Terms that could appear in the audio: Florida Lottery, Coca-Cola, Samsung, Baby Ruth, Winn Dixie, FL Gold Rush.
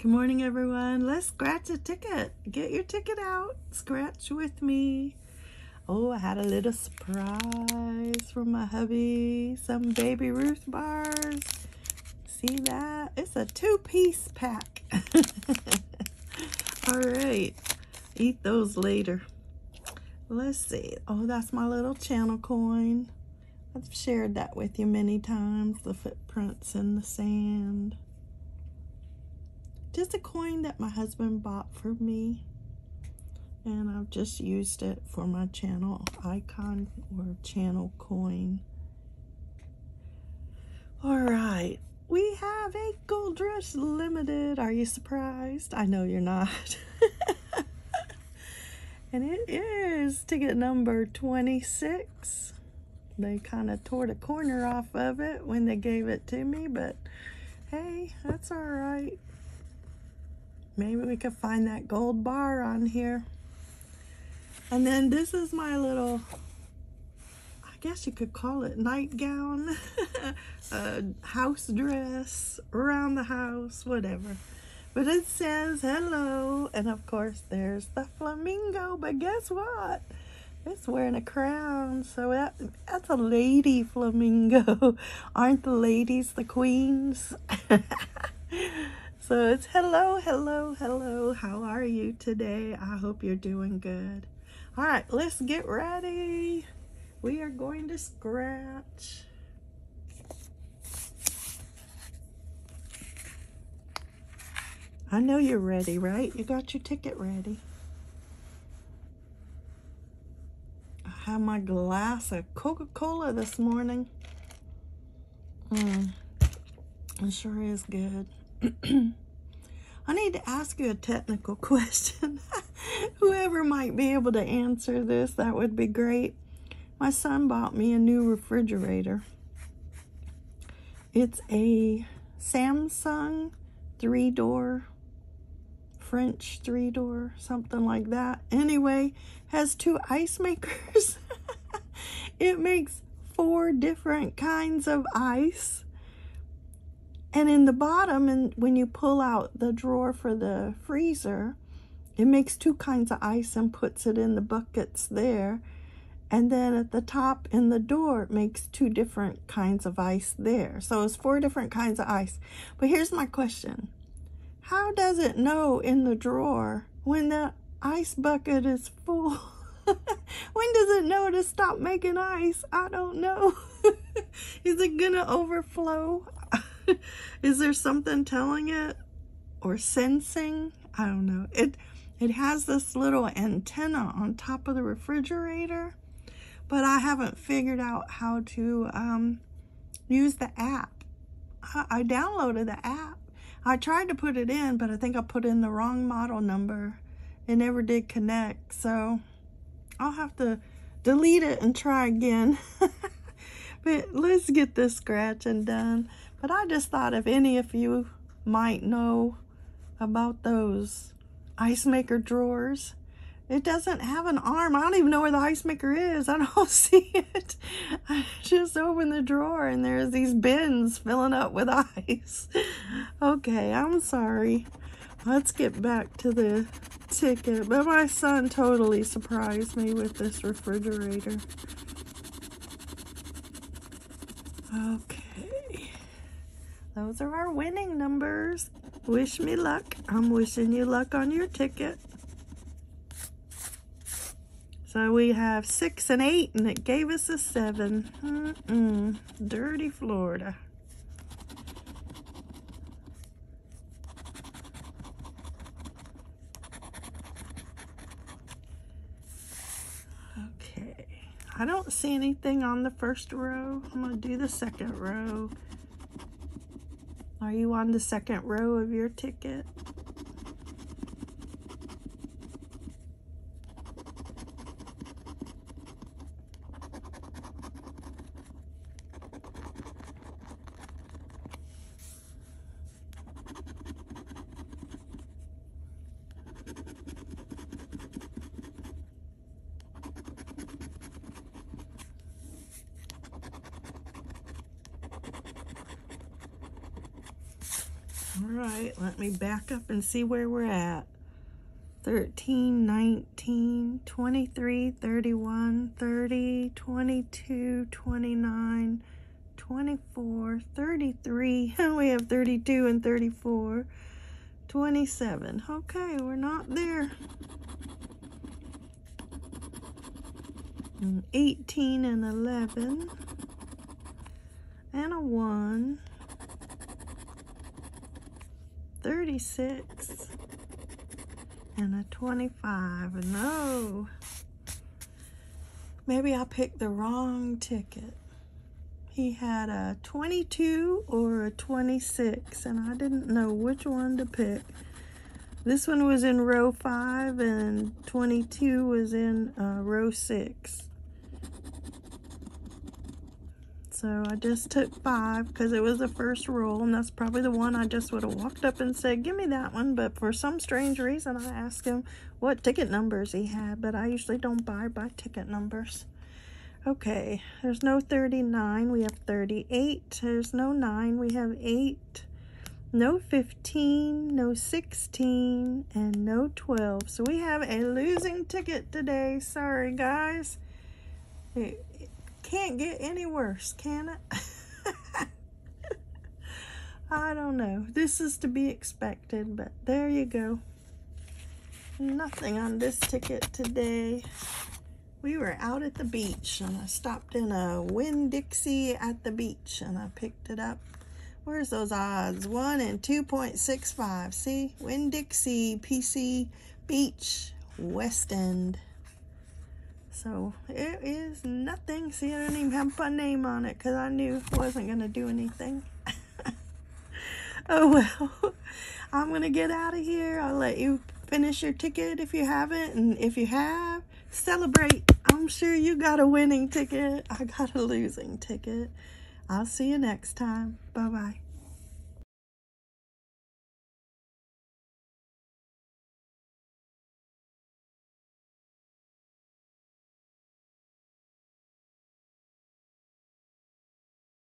Good morning, everyone. Let's scratch a ticket. Get your ticket out. Scratch with me. Oh, I had a little surprise from my hubby. Some Baby Ruth bars. See that? It's a two-piece pack. All right. Eat those later. Let's see. Oh, that's my little channel coin. I've shared that with you many times. The footprints in the sand. Just a coin that my husband bought for me, and I've just used it for my channel icon or channel coin. All right, we have a Gold Rush Limited. Are you surprised? I know you're not. And it is ticket number 26. They kind of tore the corner off of it when they gave it to me, but hey, that's all right. Maybe we could find that gold bar on here. And then this is my little, I guess you could call it nightgown, house dress, around the house, whatever. But it says hello. And of course there's the flamingo, but guess what? It's wearing a crown, so that's a lady flamingo. Aren't the ladies the queens? So it's hello, hello, hello. How are you today? I hope you're doing good. All right, let's get ready. We are going to scratch. I know you're ready, right? You got your ticket ready. I have my glass of Coca-Cola this morning. It sure is good. I need to ask you a technical question. Whoever might be able to answer this, that would be great. My son bought me a new refrigerator. It's a Samsung three-door, French three-door, something like that. Anyway, has two ice makers. It makes four different kinds of ice. And in the bottom, and when you pull out the drawer for the freezer, it makes two kinds of ice and puts it in the buckets there. And then at the top in the door, it makes two different kinds of ice there. So it's four different kinds of ice. But here's my question. How does it know in the drawer when that ice bucket is full? When does it know to stop making ice? I don't know. Is it gonna overflow? Is there something telling it or sensing? I don't know. It has this little antenna on top of the refrigerator, but I haven't figured out how to use the app. I downloaded the app. I tried to put it in, but I think I put in the wrong model number. It never did connect, so I'll have to delete it and try again. But let's get this scratching done. But I just thought if any of you might know about those ice maker drawers. It doesn't have an arm. I don't even know where the ice maker is. I don't see it. I just open the drawer and there's these bins filling up with ice. Okay, I'm sorry. Let's get back to the ticket. But my son totally surprised me with this refrigerator. Okay. Those are our winning numbers. Wish me luck. I'm wishing you luck on your ticket. So we have 6 and 8, and it gave us a 7. Dirty Florida. Okay. I don't see anything on the first row. I'm going to do the second row. Are you on the second row of your ticket? All right, let me back up and see where we're at. 13, 19, 23, 31, 30, 22, 29, 24, 33. We have 32 and 34. 27. Okay, we're not there. And 18 and 11. And a 1. 36. And a 25. No. Maybe I picked the wrong ticket. He had a 22 or a 26, and I didn't know which one to pick. This one was in row 5, and 22 was in row 6. So I just took 5 because it was the first roll, and that's probably the one I just would have walked up and said, give me that one. But for some strange reason, I asked him what ticket numbers he had, but I usually don't buy by ticket numbers. Okay, there's no 39, we have 38, there's no 9, we have 8, no 15, no 16, and no 12. So we have a losing ticket today. Sorry, guys. It can't get any worse, can it? I don't know. This is to be expected, but there you go. Nothing on this ticket today. We were out at the beach, and I stopped in a Winn Dixie at the beach, and I picked it up. Where's those odds? 1 and 2.65. See? Winn Dixie, PC, Beach, West End. So, it is nothing. See, I didn't even have my name on it, because I knew it wasn't going to do anything. Oh, well. I'm going to get out of here. I'll let you finish your ticket if you haven't, and if you have, celebrate. I'm sure you got a winning ticket. I got a losing ticket. I'll see you next time. Bye-bye.